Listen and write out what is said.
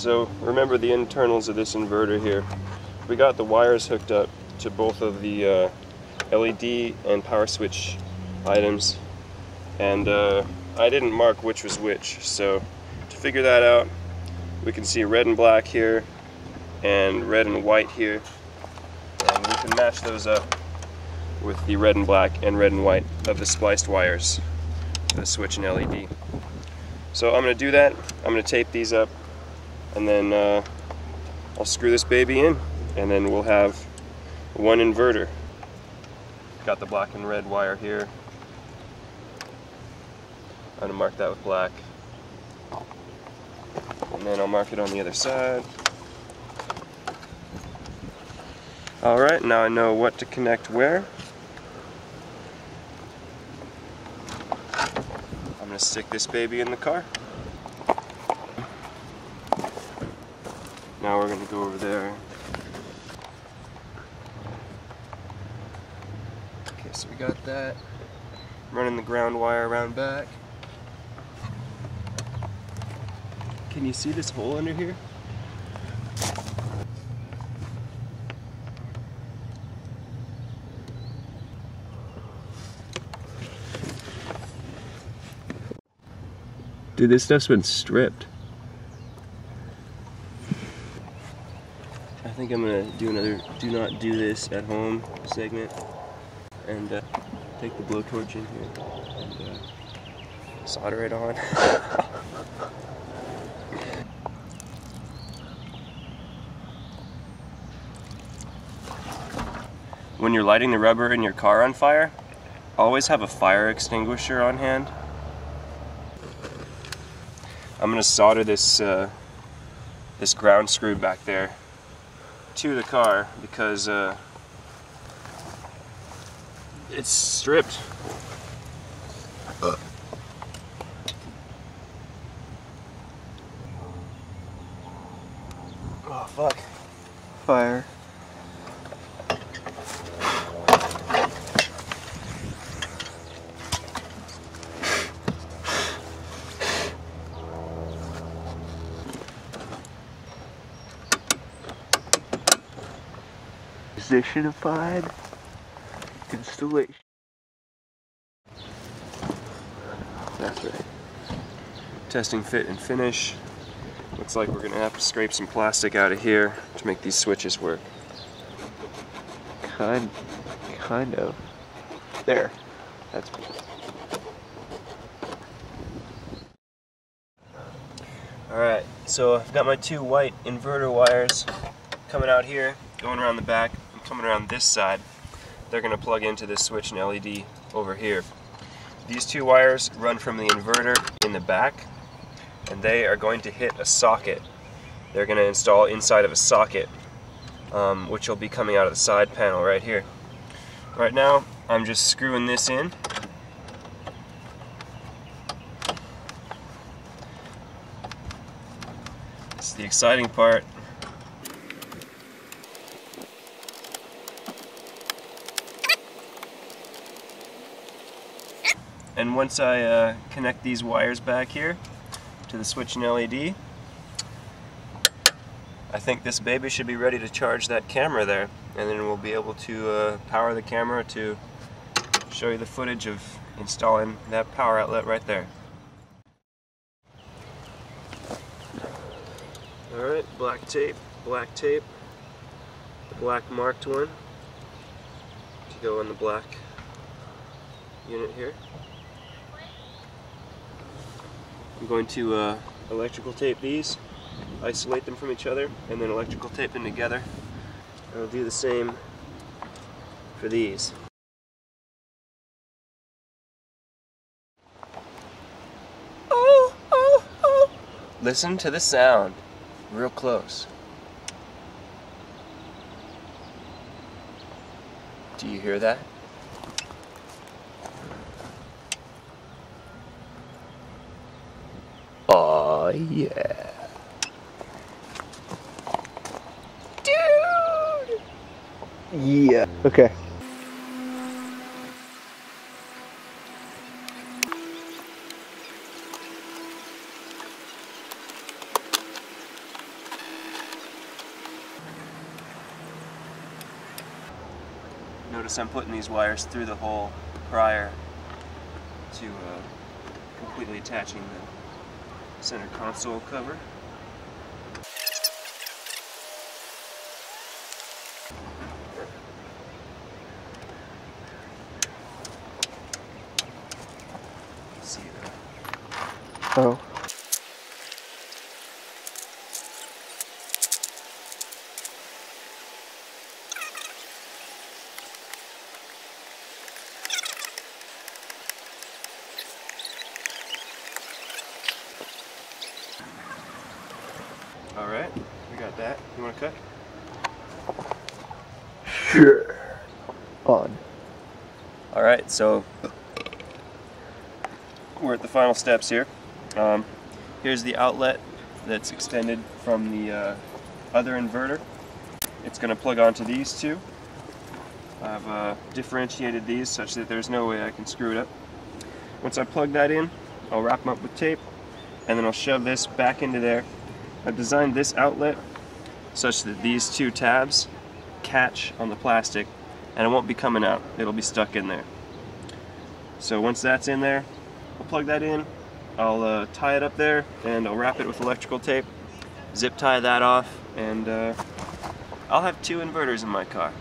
So remember the internals of this inverter here. We got the wires hooked up to both of the LED and power switch items, and I didn't mark which was which, so to figure that out we can see red and black here and red and white here, and we can match those up with the red and black and red and white of the spliced wires to the switch and LED. So I'm going to do that. I'm going to tape these up, and then I'll screw this baby in, and then we'll have one inverter. Got the black and red wire here. I'm going to mark that with black, and then I'll mark it on the other side. Alright, now I know what to connect where. I'm going to stick this baby in the car. Now we're going to go over there. Okay, so we got that. Running the ground wire around back. Can you see this hole under here? Dude, this stuff's been stripped. I think I'm gonna do another "do not do this at home" segment, and take the blowtorch in here and solder it on. When you're lighting the rubber in your car on fire, always have a fire extinguisher on hand. I'm going to solder this this ground screw back there to the car because it's stripped. Oh fuck. Fire. Positionified installation. That's right. Testing fit and finish. Looks like we're gonna have to scrape some plastic out of here to make these switches work. Kind of. There. That's cool. Alright, so I've got my two white inverter wires coming out here, going around the back. Coming around this side, they're going to plug into this switch and LED over here. These two wires run from the inverter in the back, and they are going to hit a socket. They're going to install inside of a socket, which will be coming out of the side panel right here. Right now, I'm just screwing this in. This is the exciting part. And once I connect these wires back here to the switch and LED, I think this baby should be ready to charge that camera there, and then we'll be able to power the camera to show you the footage of installing that power outlet right there. Alright, black tape, the black marked one to go in the black unit here. I'm going to electrical tape these, isolate them from each other, and then electrical tape them together. I'll do the same for these. Oh, oh, oh. Listen to the sound real close. Do you hear that? Oh yeah. Dude! Yeah. Okay. Notice I'm putting these wires through the hole prior to completely attaching the center console cover. See that? Oh. Alright, we got that. You want to cut? Sure. On. Alright, so we're at the final steps here. Here's the outlet that's extended from the other inverter. It's going to plug onto these two. I've differentiated these such that there's no way I can screw it up. Once I plug that in, I'll wrap them up with tape, and then I'll shove this back into there. I've designed this outlet such that these two tabs catch on the plastic and it won't be coming out, it'll be stuck in there. So once that's in there, I'll plug that in, I'll tie it up there, and I'll wrap it with electrical tape, zip tie that off, and I'll have two inverters in my car.